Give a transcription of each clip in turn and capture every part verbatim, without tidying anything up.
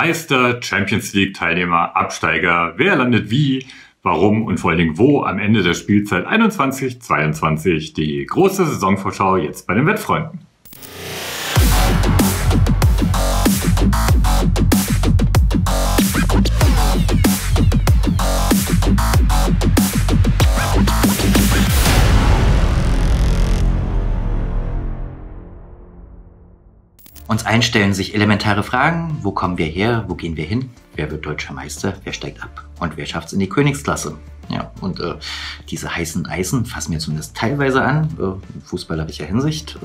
Meister, Champions League Teilnehmer, Absteiger, wer landet wie, warum und vor allen Dingen wo am Ende der Spielzeit einundzwanzig zweiundzwanzig. Die große Saisonvorschau jetzt bei den Wettfreunden. Uns allen stellen sich elementare Fragen. Wo kommen wir her? Wo gehen wir hin? Wer wird deutscher Meister? Wer steigt ab? Und wer schafft es in die Königsklasse? Ja, und äh, diese heißen Eisen fassen wir zumindest teilweise an, äh, in fußballerischer Hinsicht.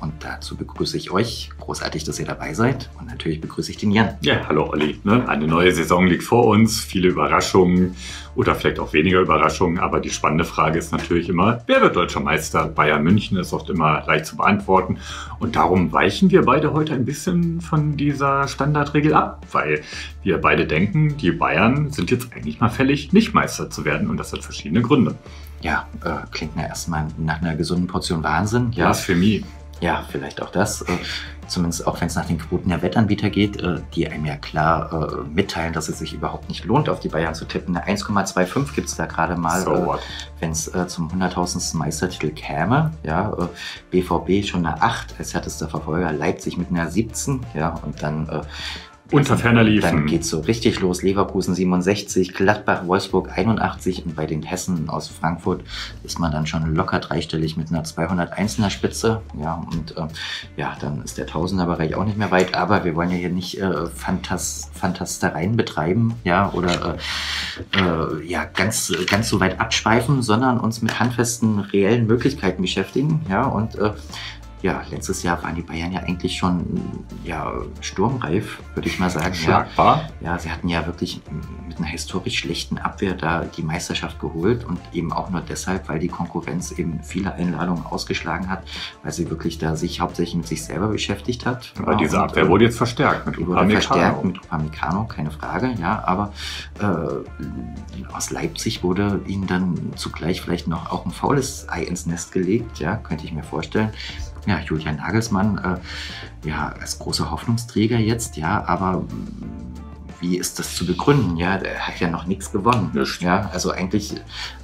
Und dazu begrüße ich euch. Großartig, dass ihr dabei seid. Und natürlich begrüße ich den Jan. Ja, hallo Olli. Ne? Eine neue Saison liegt vor uns. Viele Überraschungen oder vielleicht auch weniger Überraschungen. Aber die spannende Frage ist natürlich immer, wer wird deutscher Meister? Bayern München ist oft immer leicht zu beantworten. Und darum weichen wir beide heute ein bisschen von dieser Standardregel ab. Weil wir beide denken, die Bayern sind jetzt eigentlich mal fällig, nicht Meister zu werden. Und das hat verschiedene Gründe. Ja, äh, klingt ja erstmal nach einer gesunden Portion Wahnsinn. Ja, Blasphemie. Ja, vielleicht auch das. Zumindest auch wenn es nach den Quoten der Wettanbieter geht, die einem ja klar mitteilen, dass es sich überhaupt nicht lohnt, auf die Bayern zu tippen. Eine eins Komma fünfundzwanzig gibt es da gerade mal, so wenn es zum hunderttausendsten Meistertitel käme. Ja, B V B schon eine acht als härtester Verfolger, Leipzig mit einer siebzehn. Ja, und dann... Unter ferner liefen. Dann geht es so richtig los. Leverkusen siebenundsechzig, Gladbach, Wolfsburg einundachtzig und bei den Hessen aus Frankfurt ist man dann schon locker dreistellig mit einer zweihunderteiner Spitze. Ja, und äh, ja, dann ist der Tausender-Bereich auch nicht mehr weit, aber wir wollen ja hier nicht äh, Fantas Fantastereien betreiben, ja, oder äh, äh, ja, ganz, ganz so weit abschweifen, sondern uns mit handfesten, reellen Möglichkeiten beschäftigen, ja, und äh, ja, letztes Jahr waren die Bayern ja eigentlich schon ja, sturmreif, würde ich mal sagen. Schlagbar. Ja. ja, sie hatten ja wirklich mit einer historisch schlechten Abwehr da die Meisterschaft geholt und eben auch nur deshalb, weil die Konkurrenz eben viele Einladungen ausgeschlagen hat, weil sie wirklich da sich hauptsächlich mit sich selber beschäftigt hat. Aber ja, diese Abwehr und, wurde jetzt verstärkt mit Upamecano. Wurde verstärkt mit Upamecano, keine Frage, ja, aber äh, aus Leipzig wurde ihnen dann zugleich vielleicht noch auch ein faules Ei ins Nest gelegt, ja, könnte ich mir vorstellen. Ja, Julian Nagelsmann, äh, ja, als großer Hoffnungsträger jetzt, ja, aber wie ist das zu begründen? Ja, der hat ja noch nichts gewonnen. Nicht. Ja, also eigentlich,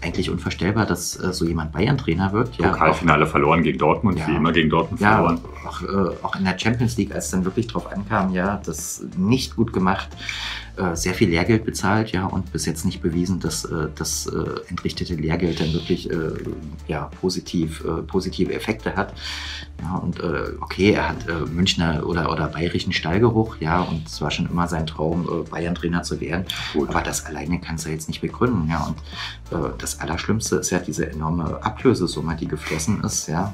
eigentlich unvorstellbar, dass äh, so jemand Bayern-Trainer wird. Ja, Pokalfinale verloren gegen Dortmund, ja, wie immer gegen Dortmund ja, verloren. Auch, äh, auch in der Champions League, als dann wirklich drauf ankam, ja, das nicht gut gemacht, äh, sehr viel Lehrgeld bezahlt, ja, und bis jetzt nicht bewiesen, dass äh, das äh, entrichtete Lehrgeld dann wirklich äh, ja, positiv, äh, positive Effekte hat. Ja, und äh, okay, er hat äh, Münchner oder, oder bayerischen Stallgeruch, ja, und es war schon immer sein Traum, äh, Bayern-Trainer zu werden. Gut. Aber das alleine kannst du jetzt nicht begründen. Ja. Und äh, das Allerschlimmste ist ja diese enorme Ablösesumme, die geflossen ist. Ja.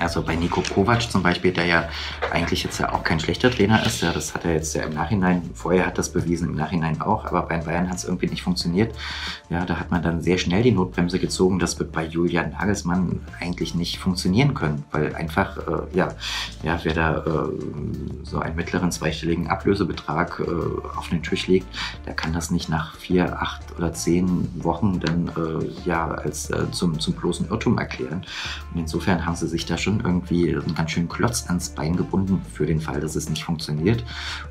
Also bei Niko Kovac zum Beispiel, der ja eigentlich jetzt ja auch kein schlechter Trainer ist. Ja, das hat er jetzt ja im Nachhinein, vorher hat das bewiesen, im Nachhinein auch, aber bei Bayern hat es irgendwie nicht funktioniert. Ja, da hat man dann sehr schnell die Notbremse gezogen. Das wird bei Julian Nagelsmann eigentlich nicht funktionieren können, weil einfach, äh, ja, ja, wer da äh, so einen mittleren zweistelligen Ablösebetrag äh, auf den Tisch legt, der kann das nicht nach vier, acht oder zehn Wochen dann äh, ja als äh, zum, zum bloßen Irrtum erklären. Und insofern haben sie sich da schon irgendwie einen ganz schönen Klotz ans Bein gebunden für den Fall, dass es nicht funktioniert.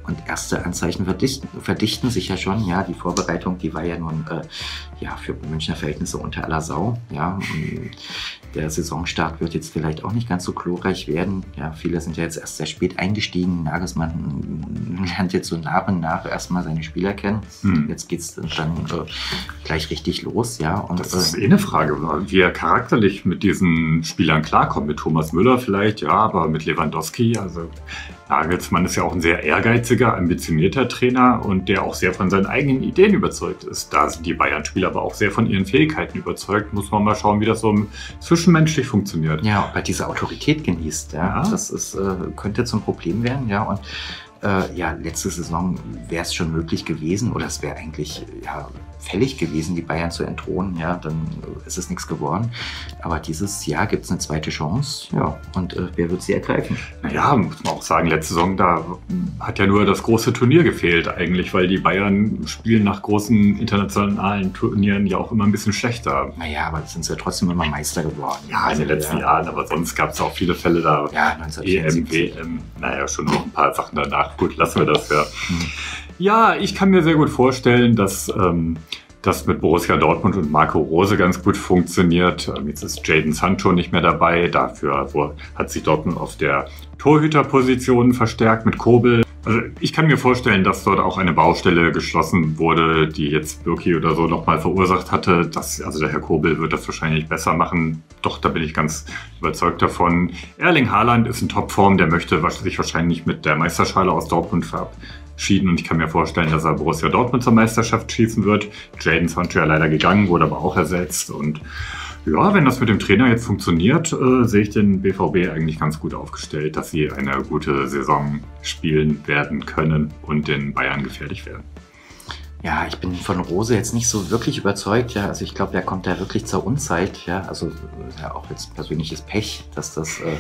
Und erste Anzeichen verdichten, verdichten sich ja schon. Ja, die Vorbereitung, die war ja nun äh, ja, für Münchner Verhältnisse unter aller Sau. Ja, der Saisonstart wird jetzt vielleicht auch nicht ganz so glorreich werden. Ja, viele sind ja jetzt erst sehr spät eingestiegen. Nagelsmann lernt jetzt so nach und nach erstmal seine Spieler kennen. Hm. Jetzt geht es dann äh, gleich richtig los. Ja, und, das ist eh eine Frage, wie er charakterlich mit diesen Spielern klarkommt, mit Thomas Müller vielleicht, ja, aber mit Lewandowski, also Nagelsmann ist ja auch ein sehr ehrgeiziger, ambitionierter Trainer und der auch sehr von seinen eigenen Ideen überzeugt ist. Da sind die Bayern-Spieler aber auch sehr von ihren Fähigkeiten überzeugt. Muss man mal schauen, wie das so zwischenmenschlich funktioniert. Ja, weil diese Autorität genießt, ja. ja. Das ist, äh, könnte zum Problem werden, ja, und äh, ja, letzte Saison wäre es schon möglich gewesen oder es wäre eigentlich, ja, fällig gewesen, die Bayern zu entthronen, ja, dann ist es nichts geworden. Aber dieses Jahr gibt es eine zweite Chance, ja, und äh, wer wird sie ergreifen? Naja, muss man auch sagen, letzte Saison, da hat ja nur das große Turnier gefehlt eigentlich, weil die Bayern spielen nach großen internationalen Turnieren ja auch immer ein bisschen schlechter. Naja, aber sind sie ja trotzdem immer Meister geworden. Ja, in den letzten ja. Jahren, aber sonst gab es auch viele Fälle da. Ja, neunzehnhundertvierundsiebzig. E M, W M, naja, schon noch ein paar Sachen danach. Gut, lassen wir das, ja. Ja, ich kann mir sehr gut vorstellen, dass ähm, das mit Borussia Dortmund und Marco Rose ganz gut funktioniert. Ähm, jetzt ist Jadon Sancho nicht mehr dabei. Dafür wo, hat sich Dortmund auf der Torhüterposition verstärkt mit Kobel. Also ich kann mir vorstellen, dass dort auch eine Baustelle geschlossen wurde, die jetzt Bürki oder so nochmal verursacht hatte. Das, also der Herr Kobel wird das wahrscheinlich besser machen. Doch, da bin ich ganz überzeugt davon. Erling Haaland ist in Topform. Der möchte sich wahrscheinlich mit der Meisterschale aus Dortmund verabschieden. Und ich kann mir vorstellen, dass er Borussia Dortmund zur Meisterschaft schießen wird. Jadon Sancho ja leider gegangen, wurde aber auch ersetzt. Und ja, wenn das mit dem Trainer jetzt funktioniert, äh, sehe ich den B V B eigentlich ganz gut aufgestellt, dass sie eine gute Saison spielen werden können und den Bayern gefährlich werden. Ja, ich bin von Rose jetzt nicht so wirklich überzeugt. Ja, also ich glaube, der kommt da wirklich zur Unzeit. Ja, also ja, auch jetzt persönliches Pech, dass das äh,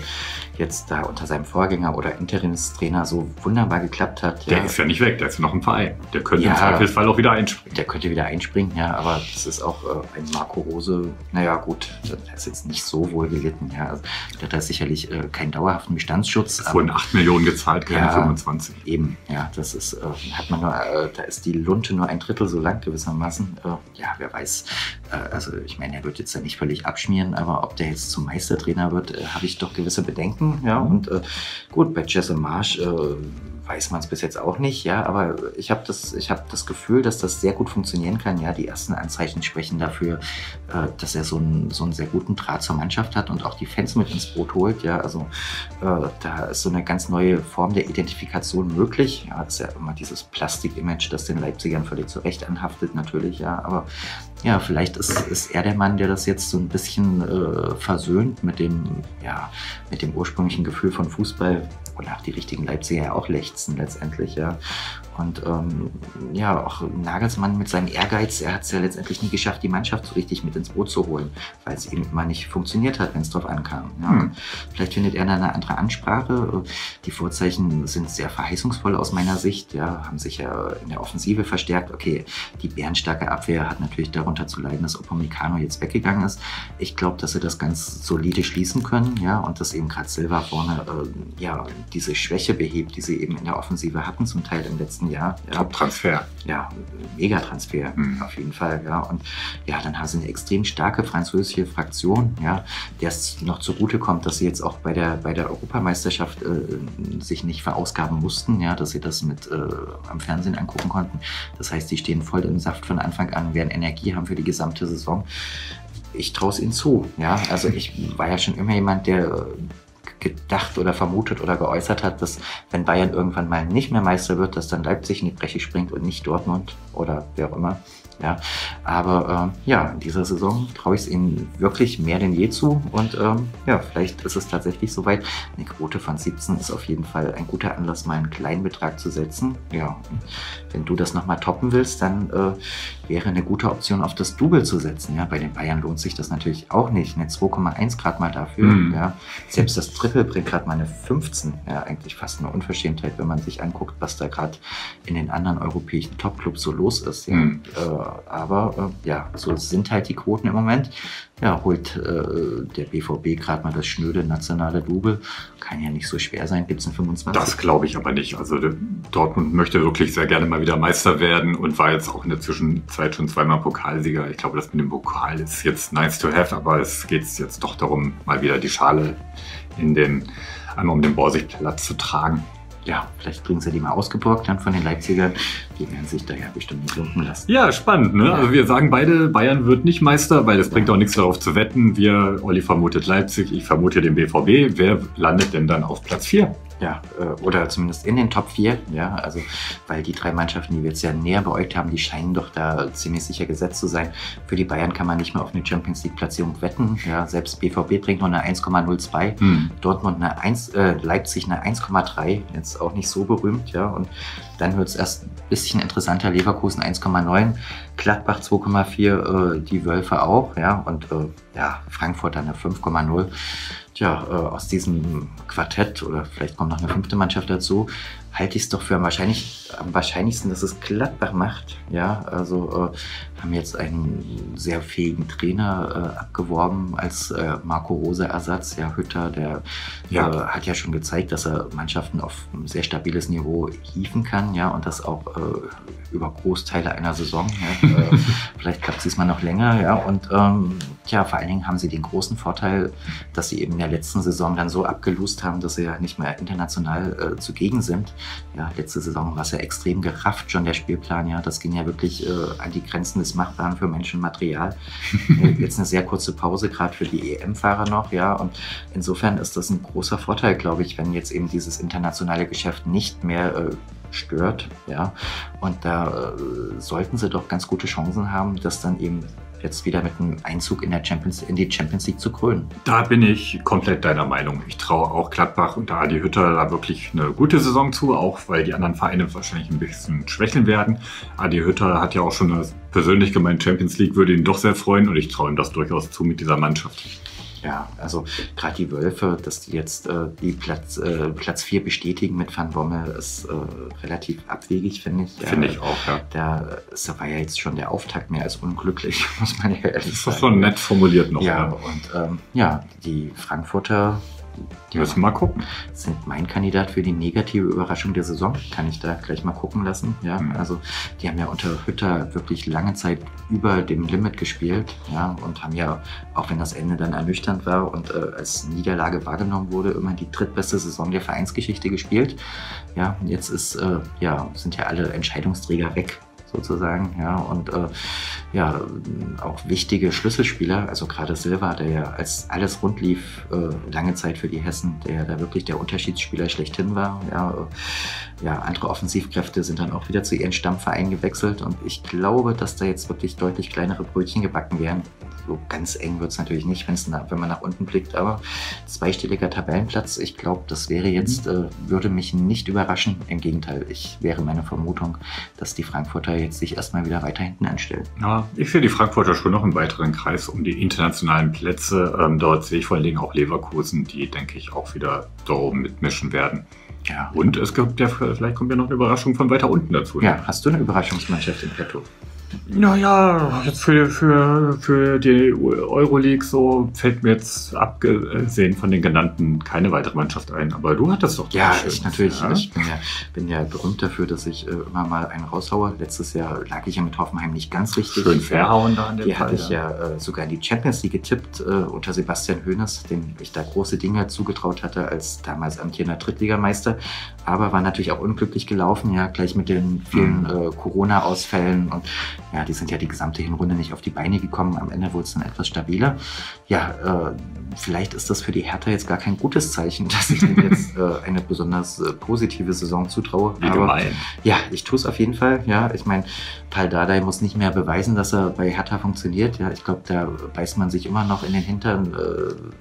jetzt da unter seinem Vorgänger oder Interimstrainer so wunderbar geklappt hat. Ja. Der ist ja nicht weg, der ist noch im Verein. Der könnte ja, im Zweifelsfall auch wieder einspringen. Der könnte wieder einspringen, ja, aber das ist auch äh, ein Marco Rose. Naja, gut, der ist jetzt nicht so wohl gelitten. Ja, also, der hat sicherlich äh, keinen dauerhaften Bestandsschutz. Es wurden acht Millionen gezahlt, keine ja, fünfundzwanzig. Eben, ja, das ist, äh, hat man nur, äh, da ist die Lunte nur ein Drittel so lang gewissermaßen. Äh, ja, wer weiß. Äh, also ich meine, er wird jetzt ja nicht völlig abschmieren, aber ob der jetzt zum Meistertrainer wird, äh, habe ich doch gewisse Bedenken. Ja, und äh, gut, bei Jesse Marsch äh, weiß man es bis jetzt auch nicht. Ja, aber ich habe das, ich habe das Gefühl, dass das sehr gut funktionieren kann. Ja, die ersten Anzeichen sprechen dafür, äh, dass er so einen, so einen sehr guten Draht zur Mannschaft hat und auch die Fans mit ins Boot holt. Ja, also äh, da ist so eine ganz neue Form der Identifikation möglich. Ja, das ist ja immer dieses Plastik-Image, das den Leipzigern völlig zu Recht anhaftet natürlich, ja, aber ja, vielleicht ist, ist er der Mann, der das jetzt so ein bisschen äh, versöhnt mit dem, ja, mit dem ursprünglichen Gefühl von Fußball, wonach die richtigen Leipziger ja auch lechzen letztendlich, ja. Und ähm, ja, auch Nagelsmann mit seinem Ehrgeiz, er hat es ja letztendlich nie geschafft, die Mannschaft so richtig mit ins Boot zu holen, weil es eben immer nicht funktioniert hat, wenn es drauf ankam. Ja. Hm. Vielleicht findet er dann eine andere Ansprache. Die Vorzeichen sind sehr verheißungsvoll aus meiner Sicht, ja, haben sich ja in der Offensive verstärkt. Okay, die bärenstarke Abwehr hat natürlich darunter zu leiden, dass Upamecano jetzt weggegangen ist. Ich glaube, dass sie das ganz solide schließen können, ja, und dass eben gerade Silva vorne äh, ja, diese Schwäche behebt, die sie eben in der Offensive hatten, zum Teil im letzten Jahr. Ja. Top-Transfer. Ja, Mega-Transfer, mhm. auf jeden Fall. Ja. Und ja, dann haben sie eine extrem starke französische Fraktion, ja, der es noch zugute kommt, dass sie jetzt auch bei der, bei der Europameisterschaft äh, sich nicht verausgaben mussten, ja, dass sie das mit äh, am Fernsehen angucken konnten. Das heißt, die stehen voll im Saft von Anfang an, werden Energie haben für die gesamte Saison. Ich traue es ihnen zu. Ja. Also ich war ja schon immer jemand, der gedacht oder vermutet oder geäußert hat, dass wenn Bayern irgendwann mal nicht mehr Meister wird, dass dann Leipzig in die Breche springt und nicht Dortmund oder wer auch immer. Ja, aber äh, ja, in dieser Saison traue ich es ihnen wirklich mehr denn je zu und ähm, ja, vielleicht ist es tatsächlich soweit. Eine Quote von siebzehn ist auf jeden Fall ein guter Anlass, mal einen kleinen Betrag zu setzen. Ja, wenn du das nochmal toppen willst, dann äh, wäre eine gute Option, auf das Double zu setzen. Ja, bei den Bayern lohnt sich das natürlich auch nicht. Eine zwei Komma eins gerade mal dafür. Mhm. Ja, selbst das Triple bringt gerade mal eine fünfzehn. Ja, eigentlich fast eine Unverschämtheit, wenn man sich anguckt, was da gerade in den anderen europäischen Top-Clubs so los ist. Ja. Mhm. Äh, Aber äh, ja, so sind halt die Quoten im Moment. Ja, holt äh, der B V B gerade mal das schnöde nationale Double. Kann ja nicht so schwer sein, gibt es einen fünfundzwanzig. Das glaube ich aber nicht. Also Dortmund möchte wirklich sehr gerne mal wieder Meister werden und war jetzt auch in der Zwischenzeit schon zweimal Pokalsieger. Ich glaube, das mit dem Pokal ist jetzt nice to have, aber es geht jetzt doch darum, mal wieder die Schale in den, einmal um den Borsigplatz zu tragen. Ja, vielleicht kriegen sie die mal ausgeborgt dann von den Leipzigern. Die werden sich da ja bestimmt nicht lumpen lassen. Ja, spannend, ne? Ja. Also wir sagen beide, Bayern wird nicht Meister, weil es ja. bringt auch nichts darauf zu wetten. Wir, Olli vermutet Leipzig, ich vermute den B V B. Wer landet denn dann auf Platz vier? Ja, oder zumindest in den Top vier, ja, also, weil die drei Mannschaften, die wir jetzt ja näher beäugt haben, die scheinen doch da ziemlich sicher gesetzt zu sein. Für die Bayern kann man nicht mehr auf eine Champions League Platzierung wetten, ja, selbst B V B bringt noch eine eins Komma null zwei, hm. Dortmund eine eins, äh, Leipzig eine eins Komma drei, jetzt auch nicht so berühmt, ja, und dann wird es erst ein bisschen interessanter, Leverkusen eins Komma neun, Gladbach zwei Komma vier, äh, die Wölfe auch, ja, und äh, ja, Frankfurt dann eine fünf Komma null. Tja, äh, aus diesem Quartett, oder vielleicht kommt noch eine fünfte Mannschaft dazu, halte ich es doch für am, wahrscheinlich, am wahrscheinlichsten, dass es Gladbach macht. Ja, also äh, haben jetzt einen sehr fähigen Trainer äh, abgeworben als äh, Marco Rose-Ersatz. Ja, Hütter, der ja. Äh, hat ja schon gezeigt, dass er Mannschaften auf ein sehr stabiles Niveau hieven kann, ja, und das auch äh, über Großteile einer Saison. Ja, äh, vielleicht klappt es diesmal noch länger. Ja, und ähm, tja, vor allen Dingen haben sie den großen Vorteil, dass sie eben in der letzten Saison dann so abgelust haben, dass sie ja nicht mehr international äh, zugegen sind. Ja, letzte Saison war es ja extrem gerafft, schon der Spielplan, ja, das ging ja wirklich äh, an die Grenzen des Machbaren für Menschenmaterial. Jetzt eine sehr kurze Pause, gerade für die E M-Fahrer noch, ja, und insofern ist das ein großer Vorteil, glaube ich, wenn jetzt eben dieses internationale Geschäft nicht mehr äh, stört, ja, und da äh, sollten sie doch ganz gute Chancen haben, dass dann eben jetzt wieder mit einem Einzug in, der Champions, in die Champions League zu krönen. Da bin ich komplett deiner Meinung. Ich traue auch Gladbach und Adi Hütter da wirklich eine gute Saison zu, auch weil die anderen Vereine wahrscheinlich ein bisschen schwächeln werden. Adi Hütter hat ja auch schon persönlich gemeint, Champions League würde ihn doch sehr freuen, und ich traue ihm das durchaus zu mit dieser Mannschaft. Ja, also gerade die Wölfe, dass die jetzt äh, die Platz, äh, Platz vier bestätigen mit Van Bommel, ist äh, relativ abwegig, finde ich. Ja, finde ich auch, ja. Da war ja jetzt schon der Auftakt mehr als unglücklich, muss man ja ehrlich sagen. Das ist schon nett formuliert noch. Ja, ja. Und ähm, ja, die Frankfurter, die müssen mal gucken. Sind mein Kandidat für die negative Überraschung der Saison. Kann ich da gleich mal gucken lassen. Ja, mhm. Also die haben ja unter Hütter wirklich lange Zeit über dem Limit gespielt, ja, und haben ja, auch wenn das Ende dann ernüchternd war und äh, als Niederlage wahrgenommen wurde, immer die drittbeste Saison der Vereinsgeschichte gespielt. Ja, und jetzt ist, äh, ja, sind ja alle Entscheidungsträger weg, sozusagen, ja, und äh, ja, auch wichtige Schlüsselspieler, also gerade Silva, der ja als alles rund lief, äh, lange Zeit für die Hessen, der da wirklich der Unterschiedsspieler schlechthin war, ja, äh, ja, andere Offensivkräfte sind dann auch wieder zu ihren Stammvereinen gewechselt, und ich glaube, dass da jetzt wirklich deutlich kleinere Brötchen gebacken werden. So ganz eng wird es natürlich nicht, nach, wenn man nach unten blickt, aber zweistelliger Tabellenplatz, ich glaube, das wäre jetzt, äh, würde mich nicht überraschen, im Gegenteil, ich wäre meine Vermutung, dass die Frankfurter jetzt sich erstmal wieder weiter hinten anstellen. Ja, ich sehe die Frankfurter schon noch im weiteren Kreis um die internationalen Plätze. Ähm, dort sehe ich vor allen Dingen auch Leverkusen, die, denke ich, auch wieder da oben mitmischen werden. Ja. Und es gibt ja, vielleicht kommt ja noch eine Überraschung von weiter unten dazu. Ja, hast du eine Überraschungsmannschaft im Petto? Naja, jetzt für, für, für die Euroleague so fällt mir jetzt, abgesehen von den genannten, keine weitere Mannschaft ein. Aber du hattest doch... Ja, ich natürlich. Ja? Ich bin ja, bin ja berühmt dafür, dass ich äh, immer mal einen raushaue. Letztes Jahr lag ich ja mit Hoffenheim nicht ganz richtig. Schön verhauen da an dem Fall. Die hatte ich ja äh, sogar in die Champions League getippt äh, unter Sebastian Hoeneß, dem ich da große Dinge zugetraut hatte als damals amtierender Drittligameister. Aber war natürlich auch unglücklich gelaufen, ja, gleich mit den vielen mhm. äh, Corona-Ausfällen und... Ja, die sind ja die gesamte Hinrunde nicht auf die Beine gekommen. Am Ende wurde es dann etwas stabiler. Ja, äh, vielleicht ist das für die Hertha jetzt gar kein gutes Zeichen, dass ich ihnen jetzt äh, eine besonders äh, positive Saison zutraue. Wie aber, gemein. Ja, ich tue es auf jeden Fall. Ja, ich meine, Paul Dardai muss nicht mehr beweisen, dass er bei Hertha funktioniert. Ja, ich glaube, da beißt man sich immer noch in den Hintern äh,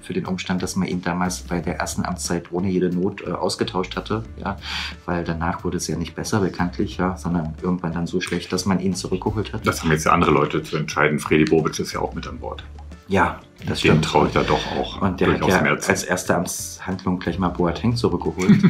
für den Umstand, dass man ihn damals bei der ersten Amtszeit ohne jede Not äh, ausgetauscht hatte. Ja, weil danach wurde es ja nicht besser, bekanntlich, ja, sondern irgendwann dann so schlecht, dass man ihn zurückgeholt hat. Das haben jetzt ja andere Leute zu entscheiden. Fredi Bobic ist ja auch mit an Bord. Ja, das stimmt. Dem traue ich da doch auch. Und der hat ja als erste Amtshandlung gleich mal Boateng zurückgeholt.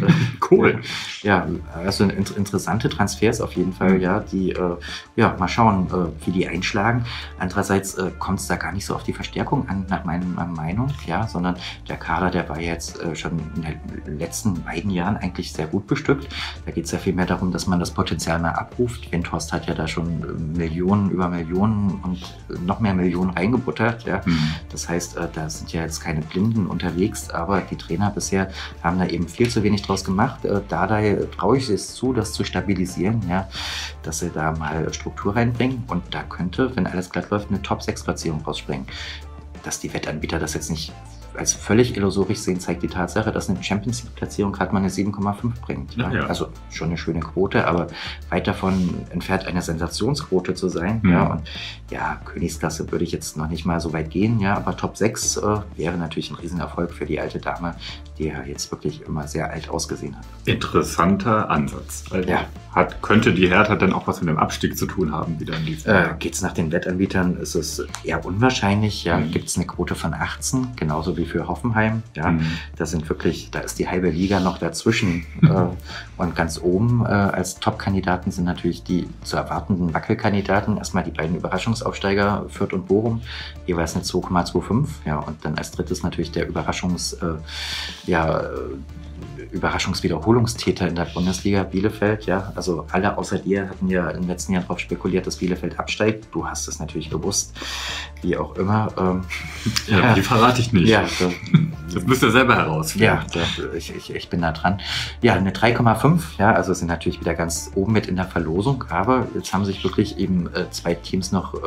Cool. Ja, also interessante Transfers auf jeden Fall, ja, die, äh, ja, mal schauen, äh, wie die einschlagen. Andererseits äh, kommt es da gar nicht so auf die Verstärkung an, nach meiner Meinung, ja, sondern der Kader, der war jetzt äh, schon in den letzten beiden Jahren eigentlich sehr gut bestückt. Da geht es ja vielmehr darum, dass man das Potenzial mal abruft. Windhorst hat ja da schon Millionen über Millionen und noch mehr Millionen reingebuttert, ja. Das heißt, da sind ja jetzt keine Blinden unterwegs, aber die Trainer bisher haben da eben viel zu wenig draus gemacht. Dardai traue ich es zu, das zu stabilisieren, ja, dass sie da mal Struktur reinbringen, und da könnte, wenn alles glatt läuft, eine Top sechs Platzierung rausspringen. Dass die Wettanbieter das jetzt nicht als völlig illusorisch sehen, zeigt die Tatsache, dass eine Champions League-Platzierung gerade mal eine sieben Komma fünf bringt. Ja? Ja. Also schon eine schöne Quote, aber weit davon entfernt, eine Sensationsquote zu sein. Mhm. Ja? Und ja, Königsklasse würde ich jetzt noch nicht mal so weit gehen, ja, aber Top sechs äh, wäre natürlich ein Riesenerfolg für die alte Dame, die ja jetzt wirklich immer sehr alt ausgesehen hat. Interessanter Ansatz. Also ja. hat, könnte die Hertha dann auch was mit dem Abstieg zu tun haben? Wieder äh, geht es nach den Wettanbietern, ist es eher unwahrscheinlich. Ja, mhm. Gibt es eine Quote von achtzehn, genauso wie für Hoffenheim. Ja, mhm. da sind wirklich, da ist die halbe Liga noch dazwischen. äh, und ganz oben äh, als Top-Kandidaten sind natürlich die zu erwartenden Wackelkandidaten. Erstmal die beiden Überraschungsaufsteiger Fürth und Bochum, jeweils eine zwei Komma fünfundzwanzig. Ja, und dann als drittes natürlich der Überraschungs... Äh, ja, Überraschungswiederholungstäter in der Bundesliga, Bielefeld, ja, also alle außer dir hatten ja im letzten Jahr darauf spekuliert, dass Bielefeld absteigt. Du hast es natürlich gewusst, wie auch immer. Ähm, ja, ja, die verrate ich nicht. Ja, da, das müsst ihr selber herausfinden. Ja, da, ich, ich, ich bin da dran. Ja, eine drei Komma fünf, ja, also sind natürlich wieder ganz oben mit in der Verlosung, aber jetzt haben sich wirklich eben äh, zwei Teams noch äh,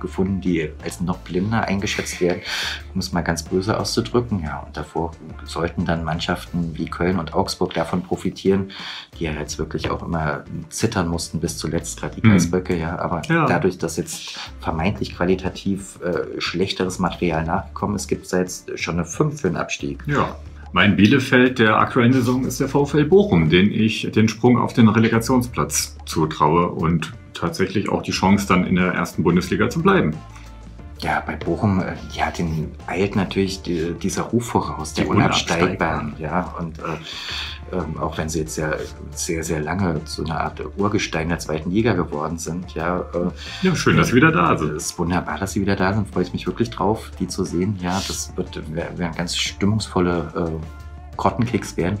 gefunden, die als noch blinder eingeschätzt werden, um es mal ganz böse auszudrücken, ja, und davor sollten dann Mannschaften wie Köln und Augsburg davon profitieren, die ja jetzt wirklich auch immer zittern mussten bis zuletzt, gerade die Geißböcke, ja, aber ja. dadurch, dass jetzt vermeintlich qualitativ äh, schlechteres Material nachgekommen ist, gibt es da jetzt schon eine fünf für den Abstieg. Ja. Mein Bielefeld der aktuellen Saison ist der VfL Bochum, den ich den Sprung auf den Relegationsplatz zutraue und tatsächlich auch die Chance dann in der ersten Bundesliga zu bleiben. Ja, bei Bochum, ja, den eilt natürlich die, dieser Ruf voraus, der Unabsteigbaren, ja, und äh, ähm, auch wenn sie jetzt ja sehr, sehr lange zu einer Art Urgestein der zweiten Liga geworden sind, ja. Äh, ja, schön, dass sie wieder da sind. Es ist wunderbar, dass sie wieder da sind, freue ich mich wirklich drauf, die zu sehen, ja, das wird, werden ganz stimmungsvolle äh, Grottenkicks werden,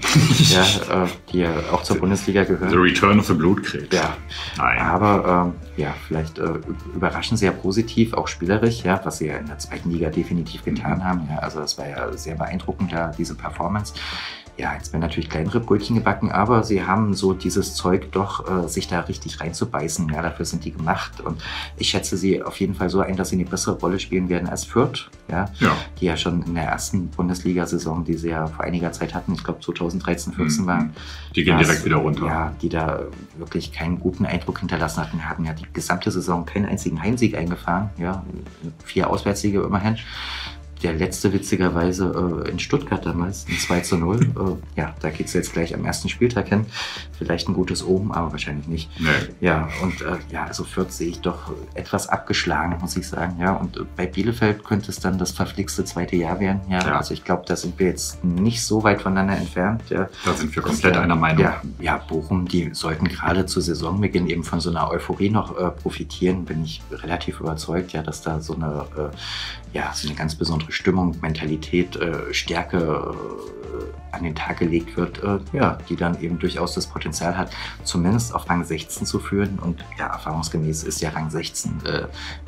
ja, äh, die ja auch zur the, Bundesliga gehören. The Return of the Blutkrebs. Ja. Nein. Aber ähm, ja, vielleicht äh, überraschen sie ja positiv, auch spielerisch, ja, was sie ja in der zweiten Liga definitiv getan mhm. haben. Ja, also das war ja sehr beeindruckend, ja, diese Performance. Ja, jetzt werden natürlich kleinere Brötchen gebacken, aber sie haben so dieses Zeug doch, äh, sich da richtig reinzubeißen. Ja, dafür sind die gemacht. Und ich schätze sie auf jeden Fall so ein, dass sie eine bessere Rolle spielen werden als Fürth, ja, ja. die ja schon in der ersten Bundesliga-Saison, die sie ja vor einiger Zeit hatten, ich glaube zweitausenddreizehn, vierzehn mhm. waren. Die gehen dass, direkt wieder runter. Ja, die da wirklich keinen guten Eindruck hinterlassen hatten. Haben ja die gesamte Saison keinen einzigen Heimsieg eingefahren. Ja, vier Auswärtssiege immerhin. Der letzte witzigerweise äh, in Stuttgart damals, ein zwei zu null. äh, ja, da geht es jetzt gleich am ersten Spieltag hin. Vielleicht ein gutes Omen, aber wahrscheinlich nicht. Nee. Ja, und äh, ja, also Fürth sehe ich doch etwas abgeschlagen, muss ich sagen. Ja, und äh, bei Bielefeld könnte es dann das verflixte zweite Jahr werden. Ja, ja. Also ich glaube, da sind wir jetzt nicht so weit voneinander entfernt. Ja. Da sind wir komplett einer Meinung. Ja, ja, Bochum, die sollten gerade zu Saisonbeginn eben von so einer Euphorie noch äh, profitieren. Bin ich relativ überzeugt, ja, dass da so eine, äh, ja, so eine ganz besondere Stimmung, Mentalität, äh, Stärke äh, an den Tag gelegt wird, äh, ja, die dann eben durchaus das Potenzial hat, zumindest auf Rang sechzehn zu führen. Und ja, erfahrungsgemäß ist ja Rang sechzehn äh,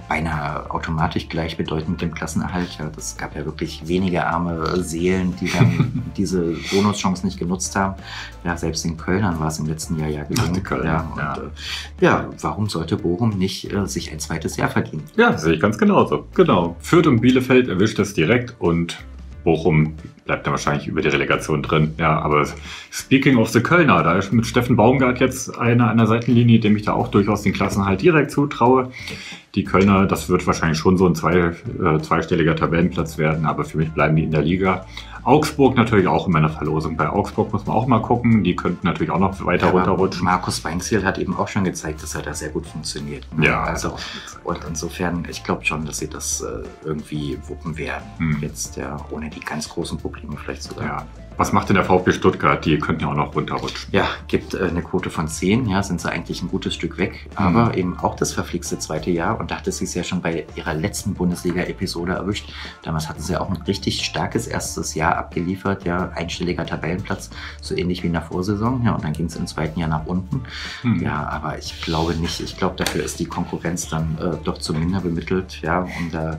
beinahe automatisch gleichbedeutend mit dem Klassenerhalt. Ja, das gab ja wirklich wenige arme Seelen, die dann diese Bonuschance nicht genutzt haben. Ja, selbst den Kölnern war es im letzten Jahr ja gelungen. Ach, ja, und, ja. Äh, ja, warum sollte Bochum nicht äh, sich ein zweites Jahr verdienen? Ja, sehe ich ganz genauso. Genau. Fürth und Bielefeld erwischt das direkt und Bochum bleibt dann wahrscheinlich über die Relegation drin. Ja, aber speaking of the Kölner, da ist mit Steffen Baumgart jetzt einer an der Seitenlinie, dem ich da auch durchaus den Klassenerhalt direkt zutraue. Die Kölner, das wird wahrscheinlich schon so ein zwei, äh, zweistelliger Tabellenplatz werden, aber für mich bleiben die in der Liga. Augsburg natürlich auch in meiner Verlosung. Bei Augsburg muss man auch mal gucken. Die könnten natürlich auch noch weiter ja, runterrutschen. Markus Weinzierl hat eben auch schon gezeigt, dass er da sehr gut funktioniert. Ne? Ja. Also, und insofern, ich glaube schon, dass sie das äh, irgendwie wuppen werden. Hm. Jetzt ja, ohne die ganz großen Probleme vielleicht sogar. Ja. Was macht denn der VfB Stuttgart? Die könnten ja auch noch runterrutschen. Ja, gibt äh, eine Quote von zehn. Ja, sind sie eigentlich ein gutes Stück weg. Mhm. Aber eben auch das verflixte zweite Jahr. Und da hatte sie es ja schon bei ihrer letzten Bundesliga-Episode erwischt. Damals hatten sie ja auch ein richtig starkes erstes Jahr abgeliefert. Ja, einstelliger Tabellenplatz, so ähnlich wie in der Vorsaison. Ja, und dann ging es im zweiten Jahr nach unten. Mhm. Ja, aber ich glaube nicht. Ich glaube, dafür ist die Konkurrenz dann äh, doch zu minder bemittelt. Ja, und da, äh,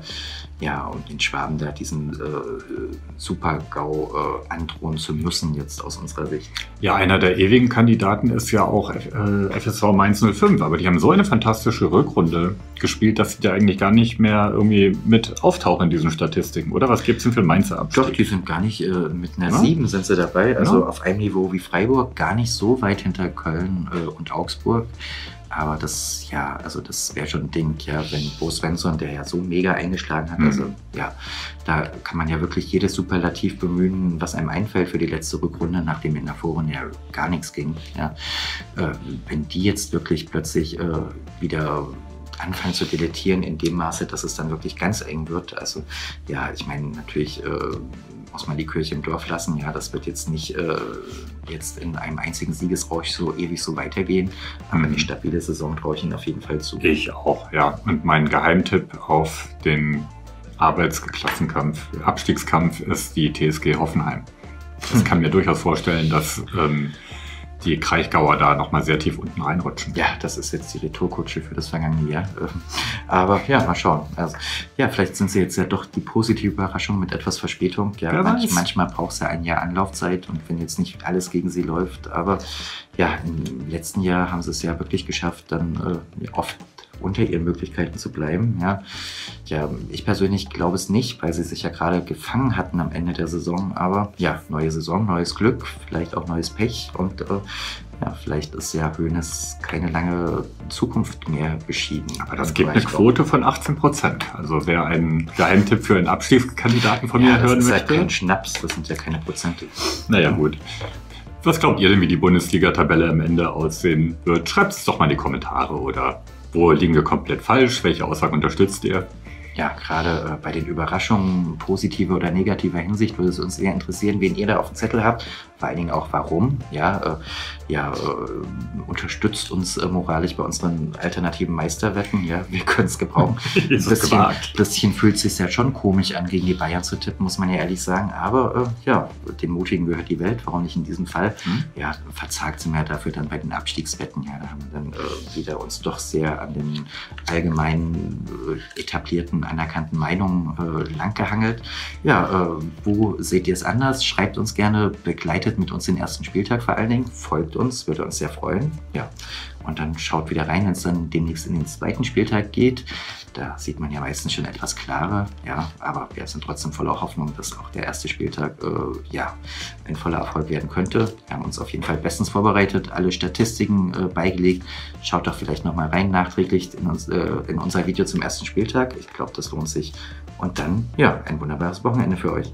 ja, und den Schwaben da diesen äh, Super-GAU äh, androhen aufbauen zu müssen jetzt aus unserer Sicht. Ja, einer der ewigen Kandidaten ist ja auch F S V Mainz null fünf, aber die haben so eine fantastische Rückrunde gespielt, dass sie da eigentlich gar nicht mehr irgendwie mit auftauchen in diesen Statistiken, oder? Was gibt es denn für Mainzer Abstieg? Doch, die sind gar nicht, äh, mit einer ja. sieben sind sie dabei, also ja. auf einem Niveau wie Freiburg, gar nicht so weit hinter Köln äh, und Augsburg. Aber das, ja, also das wäre schon ein Ding, ja, wenn Bo Svensson, der ja so mega eingeschlagen hat, mhm. also ja, da kann man ja wirklich jedes Superlativ bemühen, was einem einfällt für die letzte Rückrunde, nachdem in der Vorrunde ja gar nichts ging, ja. Äh, wenn die jetzt wirklich plötzlich äh, wieder anfangen zu deletieren in dem Maße, dass es dann wirklich ganz eng wird, also ja, ich meine, natürlich äh, muss man die Kirche im Dorf lassen, ja, das wird jetzt nicht äh, jetzt in einem einzigen Siegesrausch so ewig so weitergehen, aber eine stabile Saison traue ich Ihnen auf jeden Fall zu. Ich auch, ja, und mein Geheimtipp auf den Arbeitsklassenkampf, Abstiegskampf ist die T S G Hoffenheim. Ich kann mir durchaus vorstellen, dass ähm, die Kraichgauer da nochmal sehr tief unten reinrutschen. Ja, das ist jetzt die Retourkutsche für das vergangene Jahr. Aber ja, mal schauen. Also, ja, vielleicht sind sie jetzt ja doch die positive Überraschung mit etwas Verspätung. Ja, ja, manch, manchmal braucht es ja ein Jahr Anlaufzeit und wenn jetzt nicht alles gegen sie läuft. Aber ja, im letzten Jahr haben sie es ja wirklich geschafft, dann äh, oft unter ihren Möglichkeiten zu bleiben. Ja. Ja, ich persönlich glaube es nicht, weil sie sich ja gerade gefangen hatten am Ende der Saison. Aber ja, neue Saison, neues Glück, vielleicht auch neues Pech. Und äh, ja, vielleicht ist ja Hoeneß keine lange Zukunft mehr beschieden. Aber das gibt eine Quote von achtzehn Prozent. Also wer einen Geheimtipp für einen Abstiegskandidaten von ja, mir hören möchte. Das ist halt kein Schnaps, das sind ja keine Prozente. Naja, gut. Was glaubt ihr denn, wie die Bundesliga-Tabelle am Ende aussehen wird? Schreibt es doch mal in die Kommentare, oder? Wo liegen wir komplett falsch? Welche Aussagen unterstützt ihr? Ja, gerade äh, bei den Überraschungen positiver oder negativer Hinsicht würde es uns sehr interessieren, wen ihr da auf dem Zettel habt. Vor allen Dingen auch warum. Ja, äh, ja äh, unterstützt uns äh, moralisch bei unseren alternativen Meisterwetten. Ja, wir können es gebrauchen. Ein bisschen, bisschen fühlt es sich ja schon komisch an, gegen die Bayern zu tippen, muss man ja ehrlich sagen. Aber äh, ja, den Mutigen gehört die Welt. Warum nicht in diesem Fall? Hm. Ja, verzagt sind wir dafür dann bei den Abstiegswetten. Ja, da haben wir dann äh, wieder uns doch sehr an den allgemeinen äh, etablierten anerkannten Meinungen äh, langgehangelt. Ja, äh, wo seht ihr es anders? Schreibt uns gerne, begleitet mit uns den ersten Spieltag vor allen Dingen, folgt uns, würde uns sehr freuen. Ja, und dann schaut wieder rein, wenn es dann demnächst in den zweiten Spieltag geht. Da sieht man ja meistens schon etwas klarer, ja, aber wir sind trotzdem voller Hoffnung, dass auch der erste Spieltag äh, ja, ein voller Erfolg werden könnte. Wir haben uns auf jeden Fall bestens vorbereitet, alle Statistiken äh, beigelegt. Schaut doch vielleicht nochmal rein nachträglich in, uns, äh, in unser Video zum ersten Spieltag. Ich glaube, das lohnt sich. Und dann, ja, ein wunderbares Wochenende für euch.